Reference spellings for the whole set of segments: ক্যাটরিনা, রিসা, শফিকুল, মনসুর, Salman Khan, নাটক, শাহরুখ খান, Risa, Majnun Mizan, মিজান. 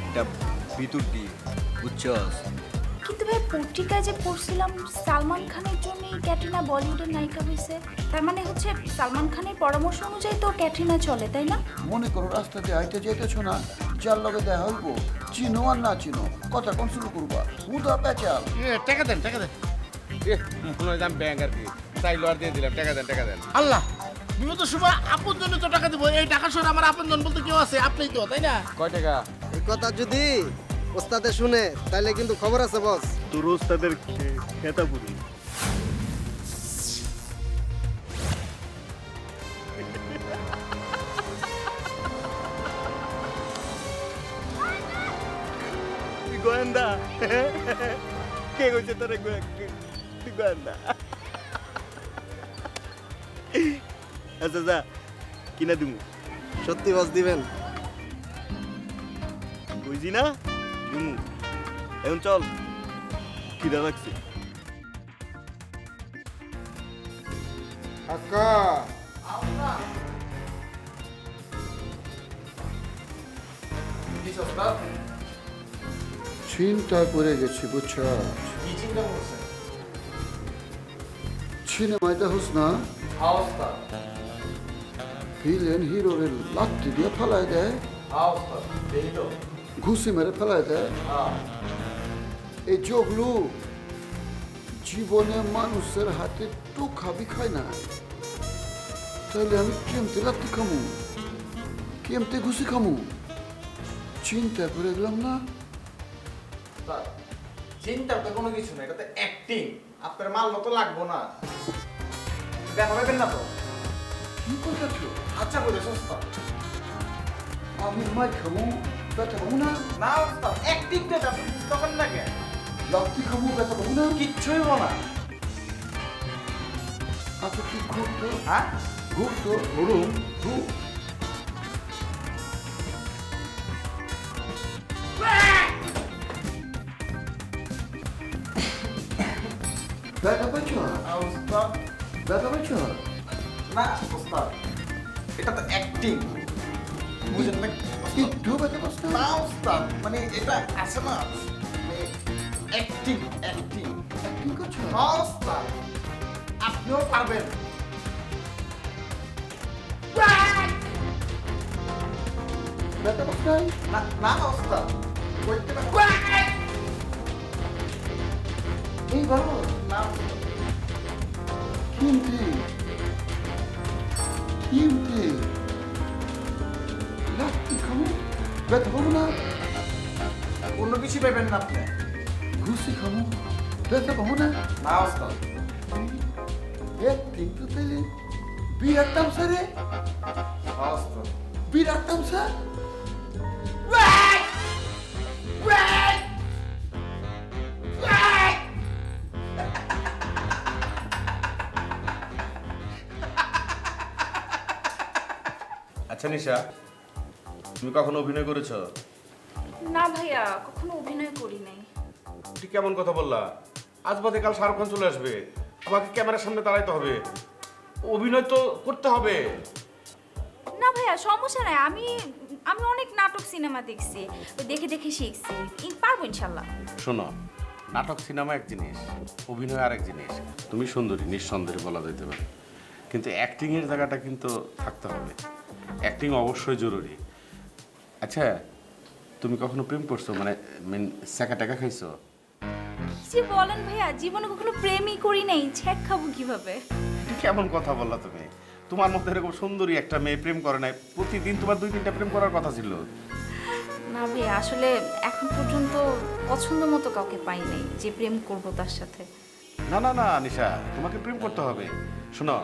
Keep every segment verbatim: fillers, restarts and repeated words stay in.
একটা ভিতর দিয়ে বুঝছস। কিন্তু ভাই পত্রিকায় যে পড়ছিলাম সালমান খানের জন্য ক্যাটরিনা বলিউডের নায়িকা হয়েছে, তার মানে হচ্ছে সালমান খানের পরামর্শ অনুযায়ী তো ক্যাটরিনা চলে, তাই না? মনে করো রাস্তাতে আইতে যেতেছ না, যার লগে দেখা হইব চিনো আর না চিনো কথা কোন শুরু করবা, হুদা পেঁচাল। টাকা দেন টাকা দেন, মনে হয় দাম ব্যাংক আর কি, তাই লোয়ার দিয়ে দিলাম। টাকা দেন টাকা দেন। আল্লাহ বিপদ সময় আপন জন্য তো টাকা দেবো, এই টাকা শোনা আমার আপন জন বলতে কেউ আছে? আপনি তো, তাই না? কয় টাকা? এই কথা যদি ওস্তাদে শুনে তাহলে কিন্তু খবর আছে বস। তোর ওস্তাদের খেতা পুরি। গোয়েন্দা কে কইছে তোরে গোয়েন্দা? আচ্ছা যা কিনা দিব, সত্যি বস দিবেন বুঝি না। এখন চল, কিরা লাগছে চিন্তা করে গেছি বুঝছ। ছিনে মাইদা হোস না ভিলেন হিরো রে লাঠি দিয়ে ফেলায় দেয়, ঘুষি মেরে ফেলায় দেয়। এই জগলু জীবনে মানুষের হাতে তো খাবি খায় না, তাহলে আমি কেমতে লাঠি খামু, কেমতে ঘুষি খামু? চিন্তা করে গেলাম না। চিন্তা তো কোনো কিছু না, এটা তো অ্যাক্টিং। আপনার মাল মতো লাগবো না, দেখা পাবেন না তো। কি করছ? আচ্ছা করে সস্তা আমি মাই খামু এটা তো অ্যাক্টিং। বুঝেন না একটু কথা বলতে না ওস্তাদ, মানে এটা আছে না অ্যাক্টিং। অ্যাক্টিং অ্যাক্টিং করছো ওস্তাদ, আপনিও পারবেন। ব্যাটা বসতাই না না ওস্তাদ কইতে না এই ভালো না কিমতি কিমতি অন্য কিছু পাবেন না আপনি। ঘুষি খামো বেঁচে পাবো না কিন্তু তাইলে বিরাট তামসা রে, বিরাট তামসা। আচ্ছা নিশা, তুমি কখনো অভিনয় করেছ? না ভাইয়া, কখনো অভিনয় করি নাই। ঠিক কেমন কথা বললা? আজ বাদে কাল শাহরুখ খান চলে আসবে, আমাকে ক্যামেরার সামনে দাঁড়াইতে হবে, অভিনয় তো করতে হবে। না ভাইয়া সমস্যা নাই, আমি আমি অনেক নাটক সিনেমা দেখছি, দেখে দেখে শিখছি, পারবো ইনশাল্লাহ। শোনো, নাটক সিনেমা এক জিনিস, অভিনয় আর এক জিনিস। তুমি সুন্দরী নিঃসন্দেহে বলা যেতে পারে, কিন্তু অ্যাক্টিংয়ের জায়গাটা কিন্তু থাকতে হবে। অ্যাক্টিং অবশ্যই জরুরি। আচ্ছা তুমি কখনো প্রেম করছো? মানে মেন ছ্যাঁকা টাকা খাইছো? কি বলেন ভাইয়া, জীবনে কখনো প্রেমই করি নাই, ছ্যাঁক খাবো কিভাবে? কেমন কথা বললা তুমি? তোমার মতো এরকম সুন্দরী একটা মেয়ে প্রেম করে নাই, প্রতিদিন তোমার দুই তিনটা প্রেম করার কথা ছিল। না ভাইয়া, আসলে এখন পর্যন্ত পছন্দ মতো কাউকে পাই নাই যে প্রেম করব তার সাথে। না না না নিশা, তোমাকে প্রেম করতে হবে। শোনো,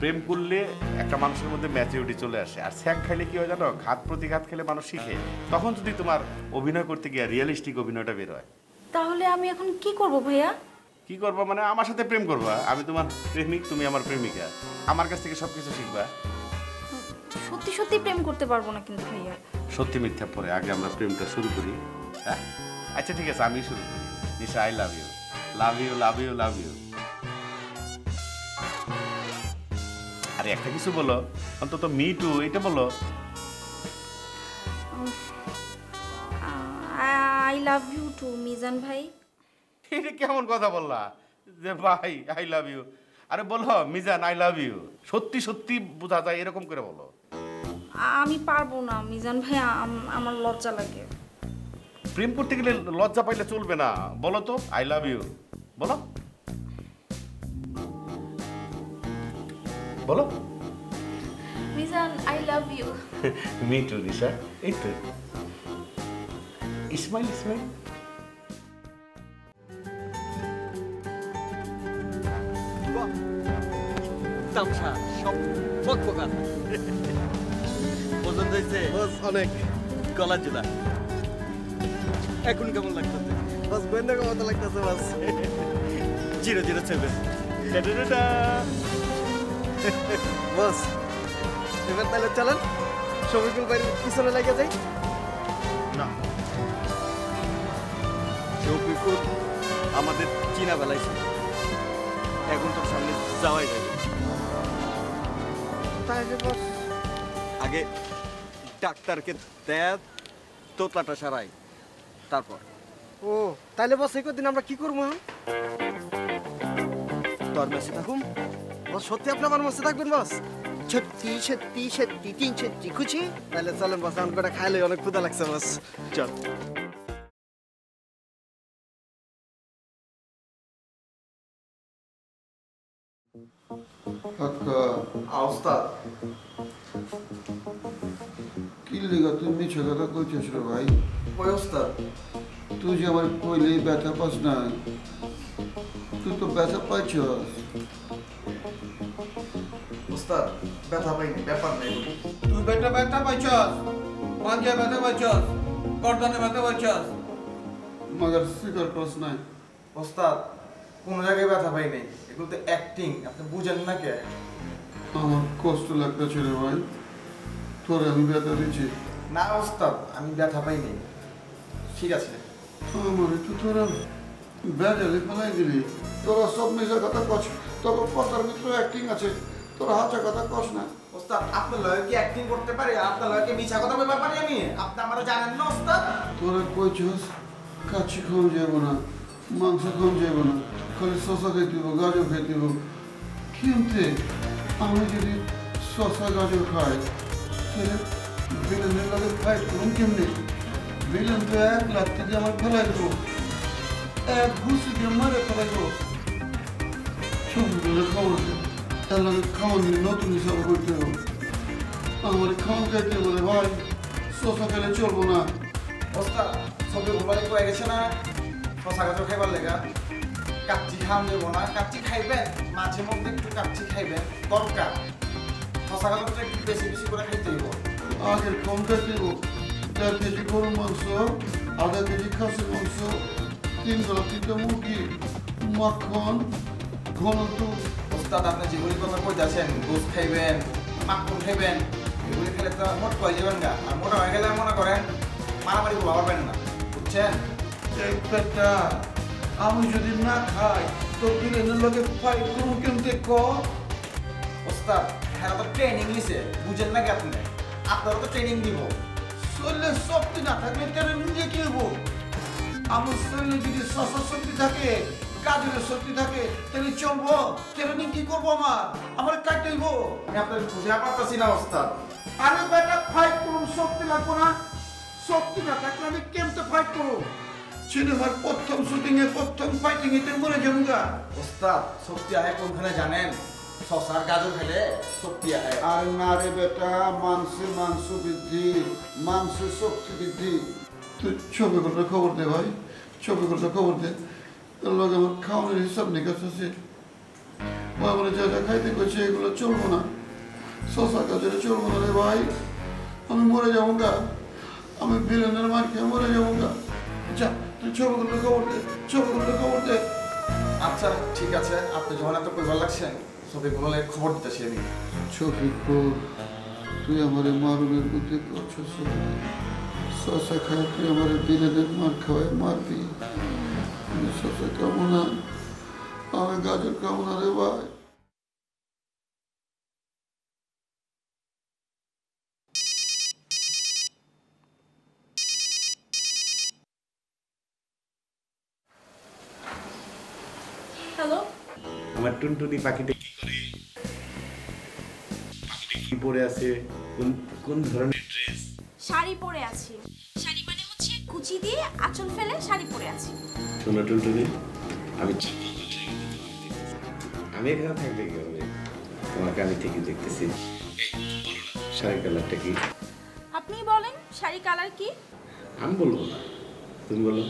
প্রেম করলে একটা মানুষের মধ্যে ম্যাচুরিটি চলে আসে, আর ছ্যাঁক খাইলে কি হয় জানো, ঘাত প্রতিঘাত খেলে মানুষ শিখে। তখন যদি তোমার অভিনয় করতে গিয়ে রিয়েলিস্টিক অভিনয়টা বের হয়, তাহলে আমি এখন কি করব ভাইয়া? কি করব মানে আমার সাথে প্রেম করবা, আমি তোমার প্রেমিক, তুমি আমার প্রেমিকা, আমার কাছ থেকে সবকিছু শিখবা। সত্যি সত্যি প্রেম করতে পারবো না কিন্তু ভাইয়া। সত্যি মিথ্যা পরে আগে আমরা প্রেমটা শুরু করি। আচ্ছা ঠিক আছে, আমি শুরু করি। Nisha, I love you, love you, love you, love you. আরে একটা কিছু বলো অন্তত, মি টু এটা বলো। I love you too, Mizan bhai. এটা কেমন কথা বললা যে ভাই আই লাভ ইউ? আরে বলো মিজান আই লাভ ইউ, সত্যি সত্যি বোঝা যায় এরকম করে বলো। আমি পারবো না মিজান ভাই, আমার লজ্জা লাগে। প্রেম করতে গেলে লজ্জা পাইলে চলবে না, বলো তো আই লাভ ইউ বলো বলো। মিজান I love you. Me too রিসা। এই তো ইসমাইল ইসমাইল। তামসা সব বকবকা পছন্দ হয়েছে বস, অনেক গলা জোড়া। এখন কেমন লাগতেছে বস? গোয়েন্দা কেমন লাগতেছে boss? Zero zero seven boss. এবার তাহলে চলেন সবিকুল বাড়ির পিছনে লাগে যাই। না সবিকুল আমাদের চীনা বেলায় ছিল, এখন তোর সামনে যাওয়াই যায়। আগে ডাক্তারকে দেয় তোতলাটা সারাই, তারপর ও তাহলে বস এই কদিন আমরা কি করবো? তোর মেসে থাকুন বস, সত্যি আপনি আমার মেসে থাকবেন বস? সত্যি সত্যি সত্যি তিন সত্যি খুশি। তাহলে চলেন বস, আমার কটা খাইলে অনেক ক্ষুধা লাগছে বস, চল। তুই যে আমার কইলে ব্যথা পাস না, তুই তো ব্যথা পাইছ। ওস্তাদ ব্যথা পাইনি, ব্যাপার নাই। তুই ব্যথা ব্যথা পাইছ, পাঞ্জায় ব্যথা পাইছ, গর্দনে ব্যথা পাইছ, মগর সিগার পাস নাই। ওস্তাদ কোন জায়গায় ব্যথা পাই নাই, এগুলো তো অ্যাক্টিং, আপনি বুঝেন না কে। আমার কষ্ট লাগতেছে রে ভাই, তোর আমি ব্যথা দিচ্ছি না। ওস্তাদ আমি ব্যথা পাই নাই, ঠিক আছে আমার একটু তোরা ব্যাটালে ফেলাই দিলি। তোরা সব নিজের কথা কস, তোর কথার ভিতরে অ্যাক্টিং আছে, তোরা হাঁচা কথা কস না। ওস্তাদ আপনার লয়ে কি অ্যাক্টিং করতে পারি? আপনার লয়ে কি মিছা কথা বলতে পারি আমি? আপনি আমারও জানেন না ওস্তাদ। তোরা কইছস কাচ্চি খাওয়া যাবো না, মাংস খাওয়া যাবো না, খালি শশা খেতে হবো, গাজর খেতে হবো। কিন্তু আমি যদি শশা গাজর খাই তাহলে বিলেনের লাগে ফাইট করুন কেমনি? বিলেন তো এক লাঠি দিয়ে আমার ফেলাই দেবো, এক ঘুষি দিয়ে মারে ফেলাই দেবো। সবগুলো খাওয়া তার লাগে খাওয়া নিয়ে নতুন হিসাব করতে হবে। আমার খাওয়া খাইতে বলে ভাই শশা খেলে চলবো না। বস্তা সবকে ঘোমালে কয়ে গেছে না শশা গাজর খাইবার লেগা কাচ্চি খাওয়া দেবো না। কাচ্চি খাইবেন মাঝে মধ্যে, একটু কাচ্চি খাইবেন দরকার। শশা গাজরটা একটু বেশি বেশি করে খাইতে হইব। আগের কম খাইতে হইব, চার কেজি গরু মাংস, আধা কেজি খাসির মাংস, তিন তিনটা মুরগি, মাখন ঘন। ওস্তাদ আপনি যেগুলি কথা কইতে আছেন গোস খাইবেন, মাখন খাইবেন, এগুলি খেলে তো মোট কয়ে যাবেন না। আর মোটা হয়ে গেলে মনে করেন মারামারি ভাবেন না, বুঝছেন? আমি যদি না খাই তো বিলেনের লোকে ফাইট করুন কেমতে ক? ওস্তাদ হ্যাঁ তো ট্রেনিং নিছে, বুঝেন না কি আপনি? আপনারা তো ট্রেনিং দিব, শরীরের শক্তি না থাকলে ট্রেনিং দিয়ে কি হবো? আমার শরীরে যদি শশার শক্তি থাকে, গাজরের শক্তি থাকে তাহলে চলবো। ট্রেনিং কি করবো? আমার আমার কাটতেইব। আমি আপনার বুঝা পারতাছি না ওস্তাদ। আরে বেটা ফাইট করুন, শক্তি লাগবো না। শক্তি না থাকলে আমি কেমতে ফাইট করবো? সিনেমার প্রথম শুটিংয়ে প্রথম ফাইটিং এতে মরে জমগা। ওস্তাদ শক্তি আহে কোনখানে জানেন? শশার গাজর খেলে শক্তি আহে। আর না রে বেটা, মাংসের মাংস বৃদ্ধি, মাংসের শক্তি বৃদ্ধি। তুই ছবিগুলোর খবর দে ভাই, ছবিগুলোর খবর দে। তার লগে আমার খাওয়ানোর হিসাব নিকাশ আছে। মানে যা যা খাইতে করছে এগুলো চলবো না, শশা গাজরে চলবো না রে ভাই। আমি মরে যাবো গা, আমি বিলেনের মার খেয়ে মরে যাবো গা। যা তুই ছবিগুলো খবর দে, ছবিগুলো খবর দে। আচ্ছা ঠিক আছে, আপনি যখন এত পরিবার লাগছেন সবিকুল খবর দিতেছি আমি। সবিকুল তুই আমার মারুনের বুদ্ধি করছিস, শশা খাই তুই আমার বিলেনের মার খাওয়ায় মারবি। আমি শশা খাবো না, আমি গাজর খাবো না রে ভাই। আমার টুনটুনি পাখিটা কি করে, পাখিটা কি পরে আছে, কোন কোন ধরনের ড্রেস, শাড়ি পরে আছে, শাড়ি মানে হচ্ছে কুচি দিয়ে আঁচল ফেলে শাড়ি পরে আছে। শোনা টুনটুনি, আমি আমি এখানে থাকলে কি হবে, তোমাকে আমি থেকে দেখতেছি শাড়ি কালারটা কি। আপনি বলেন শাড়ি কালার কি। আমি বলবো না, তুমি বলো।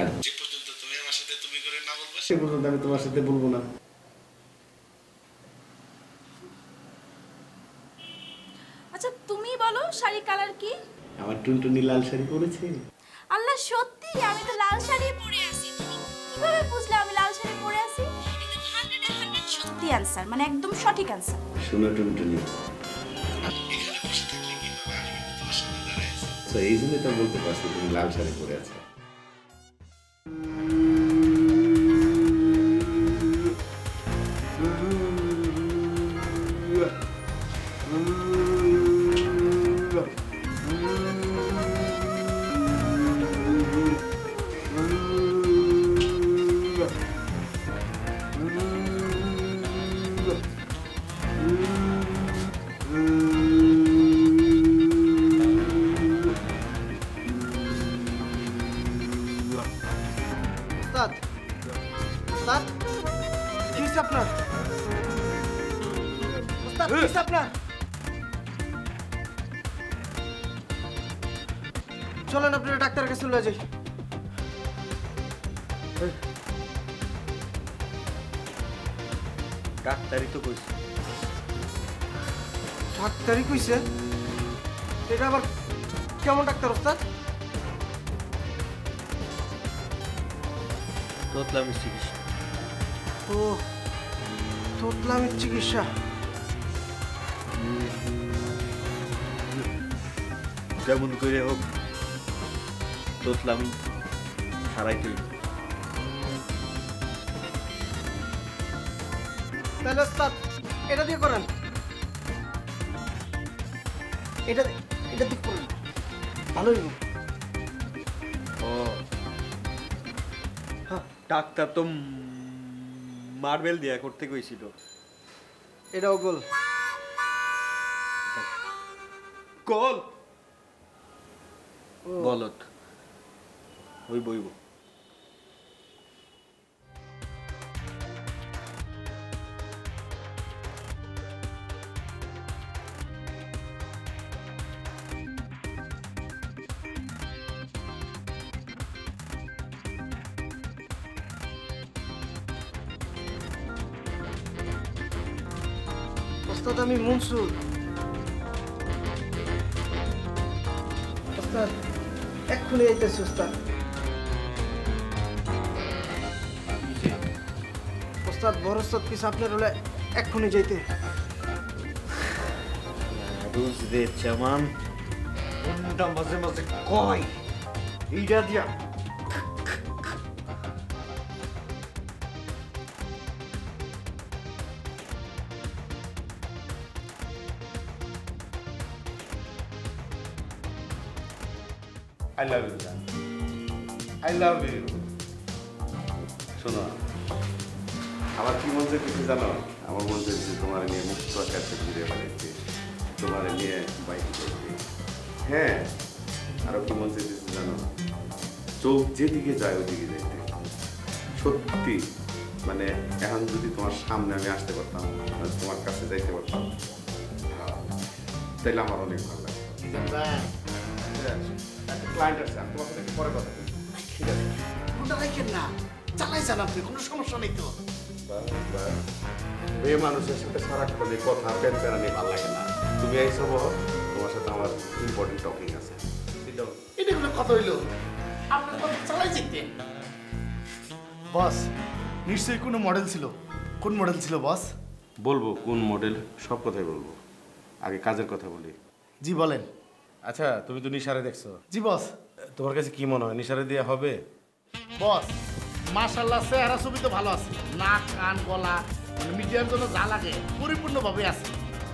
আর যে পর্যন্ত তুমি আমার সাথে তুমি করে না বলবো সে পর্যন্ত আমি তোমার সাথে বলবো না। আচ্ছা তুমি বলো শাড়ি কালার কি। আমার টুনটুনি লাল শাড়ি পরেছে। আল্লাহ সত্যি আমি তো লাল শাড়ি পরে আছি। তুমি কিভাবে বুঝলে আমি লাল শাড়ি পরে আছি? একদম একশো শতাংশ সত্যি অ্যানসার, মানে একদম সঠিক অ্যানসার। শোনো টুনটুনি, তো এই জন্য তো বলতে পারছি তুমি লাল শাড়ি পরে আছো। চলেন আপনারা ডাক্তারের কাছে লয়ে যাই। ডাক্তারই তো কইছে। ডাক্তারই কইছে? এটা আবার কেমন ডাক্তার ওস্তাদ? তোতলামির চিকিৎসা। ও তোতলামির চিকিৎসা। যেমন করে হোক তোতলামি সারাইতে। তাহলে ওস্তাদ এটা দিয়ে করেন, এটা এটা দিয়ে করেন, ভালোই হোক। ও হ্যাঁ, ডাক্তার তো মার্বেল দিয়া করতে গেছিল। এটাও গোল গোল বলত ওই বইব। ওস্তাদ আমি মনসুর। ওস্তাদ এক্ষুনি আইতেছি ওস্তাদ। এক্ষুনি যাইতে মাঝে মাঝে কয় এইটা দিয়া। I love you, Risa. I love you. শোনো আমার কি মনে হচ্ছে কিছু জানো? আমার মনে হচ্ছে যে তোমার নিয়ে মুক্ত আকাশে ঘুরে বেড়াইতে, তোমার নিয়ে বাইক করতে। হ্যাঁ আরও কি মনে হচ্ছে কিছু জানো? চোখ যেদিকে যায় ওদিকে যাইতে। সত্যি মানে এখন যদি তোমার সামনে আমি আসতে পারতাম, তোমার কাছে যাইতে পারতাম, তাইলে আমার অনেক ভালো লাগে। একটা ক্লায়েন্ট আছে, আমি তোমার সাথে পরে কথা বলি। ঠিক আছে ওটা রাখেন না, চালাই চান আপনি, কোনো সমস্যা নেই তো। মেয়ে মানুষের সাথে সারাক্ষণ এই কথা প্যান প্যারা নিয়ে ভালো লাগে না। তুমি এইসব, তোমার সাথে আমার ইম্পর্টেন্ট টপিক আছে। এটা কোনো কথা হইল? আপনার কথা চালাই যেতেন। বস নিশ্চয়ই কোনো মডেল ছিল। কোন মডেল ছিল বস? বলবো কোন মডেল, সব কথাই বলবো, আগে কাজের কথা বলি। জি বলেন। আচ্ছা তুমি তো নিশারে দেখছো? জি বস। তোমার কাছে কি মনে হয় নিশারে দিয়ে হবে? বস মাশাআল্লাহ চেহারা ছবি তো ভালো আছে, নাক কান গলা মানে মিডিয়ার জন্য যা লাগে পরিপূর্ণভাবে আছে।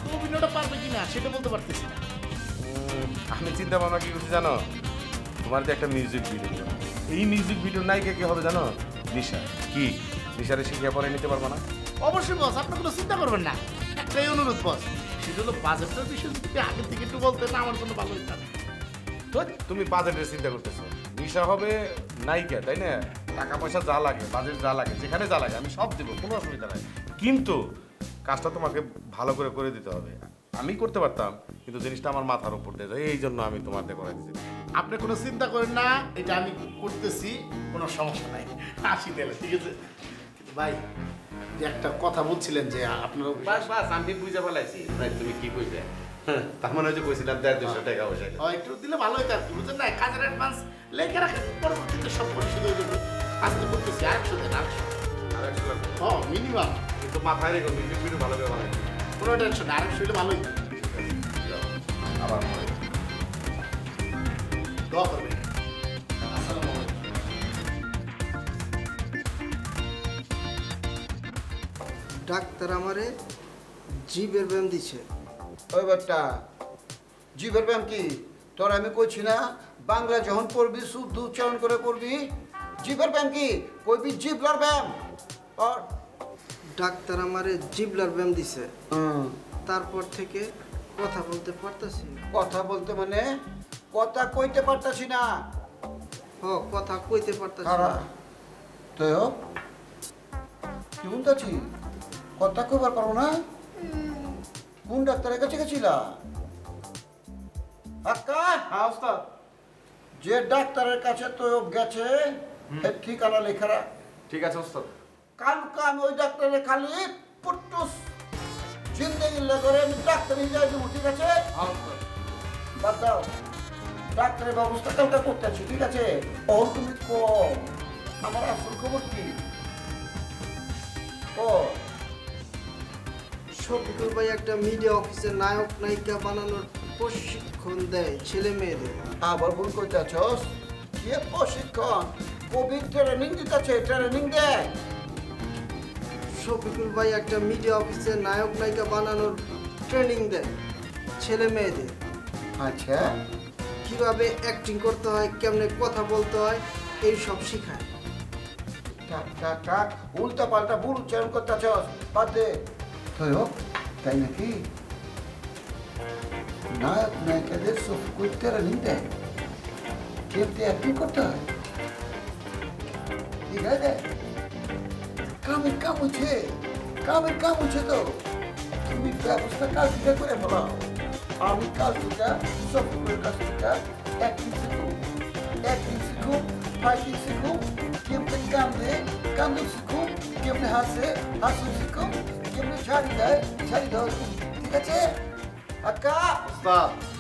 তো অভিনয়টা পারবে কিনা সেটা বলতে পারতেছি না। আমি চিন্তা ভাবনা কি করছি জানো? তোমার যে একটা মিউজিক ভিডিও, এই মিউজিক ভিডিও নায়িকা কি হবে জানো? নিশা। কি নিশারে শিখিয়ে পরে নিতে পারবো না? অবশ্যই বস, আপনি কোনো চিন্তা করবেন না। একটাই অনুরোধ বস, সেটা হলো বাজেটটার বিষয় যদি আগের থেকে একটু বলতেন না, আমার জন্য ভালো হতো। তুমি বাজেটের চিন্তা করতেছো? নিশা হবে নায়িকা, তাই না? টাকা পয়সা যা লাগে, বাজেট যা লাগে, যেখানে যা লাগে আমি সব দেবো, কোনো অসুবিধা নাই। কিন্তু কাজটা তোমাকে ভালো করে করে দিতে হবে। আমি করতে পারতাম, কিন্তু জিনিসটা আমার মাথার উপর দিয়ে যায়, এই জন্য আমি তোমার দিয়ে করাই দিচ্ছি। আপনি কোনো চিন্তা করেন না, এটা আমি করতেছি, কোনো সমস্যা নাই। আসি তাহলে, ঠিক আছে? কিন্তু ভাই, যে একটা কথা বলছিলেন যে আপনার, বাস বাস আমি বুঝে ফেলাইছি। ভাই তুমি কি বুঝলে? তার মানে যে কইছিলাম দেড় দুশো টাকা পয়সা একটু দিলে ভালো হতো, বুঝলেন না? কাজের অ্যাডভান্স লেখে রাখেন, পরবর্তীতে সব পরিশোধ হয়ে যাবে। আজকে বলতেছি একশো দিন, একশো আর একশো লাখ মিনিমাম, কিন্তু মাথায় রেখো মিনিট ভালো করে, কোনো টেনশন না। আরেকশো হলে ভালোই আবার দোয়া করবে। ডাক্তার আমারে জিভের ব্যায়াম দিছে। ওই বাট্টা, জিভের ব্যায়াম কি? তোর আমি কইছি না বাংলা যখন পড়বি শুদ্ধ উচ্চারণ করে পড়বি। জিভের ব্যায়াম কি কইবি? জিভলার ব্যায়াম। আর ডাক্তার আমারে জিভলার ব্যায়াম দিছে, তারপর থেকে কথা বলতে পারতাছি। কথা বলতে মানে কথা কইতে পারতাছি না? হ, কথা কইতে পারতাছি না। তুই কেমন আছিস? কথা কইবার পারো না? কোন ডাক্তারের কাছে গেছিলা? যে ডাক্তারের কাছে তুই গেছে ঠিকানা লেখা রাখ, ঠিক আছে ওস্তাদ? কালকে আমি ওই ডাক্তারের খালি পুটুস জিন্দেগি করে আমি ডাক্তারি যাই দেবো, ঠিক আছে? বাদ দাও, ডাক্তারের ব্যবস্থা কালকে করতেছি, ঠিক আছে? ও তুমি কম আমার আসল খবর কি? ও শফিকুল ভাই একটা মিডিয়া অফিসে নায়ক নায়িকা বানানোর প্রশিক্ষণ দেয় ছেলে মেয়েদের। আবার ভুল করতেছ, কে প্রশিক্ষণ? কোভিড ট্রেনিং দিতেছে, ট্রেনিং দেয়। শফিকুল ভাই একটা মিডিয়া অফিসে নায়ক নায়িকা বানানোর ট্রেনিং দেয় ছেলে মেয়েদের। আচ্ছা, কীভাবে অ্যাক্টিং করতে হয়, কেমনে কথা বলতে হয়, এই সব শেখায়। উল্টা পাল্টা ভুল উচ্চারণ করতেছ, বাদ দে। তাই নাকি? নায়ক নায়িকাদের শফিকুল ট্রেনিং দেয়, কেমনে অ্যাক্টিং করতে হয়। ঠিক আছে, কামের কাম হচ্ছে, কামের কাম হচ্ছে। তো তুমি ব্যবস্থা কাজ থেকে করে বলো, আমি কাজ থেকে শফিকুলের কাছ থেকে অ্যাক্টিং শিখুক, অ্যাক্টিং শিখুক, ফাইটিং শিখুক, কেমনে কামড়ে কামড়ে শিখুক, কেমনে হাসে হাসু শিখুক, কেমনে ছাড়ি দেয় ছাড়ি দেওয়া শিখুক, ঠিক আছে? আকা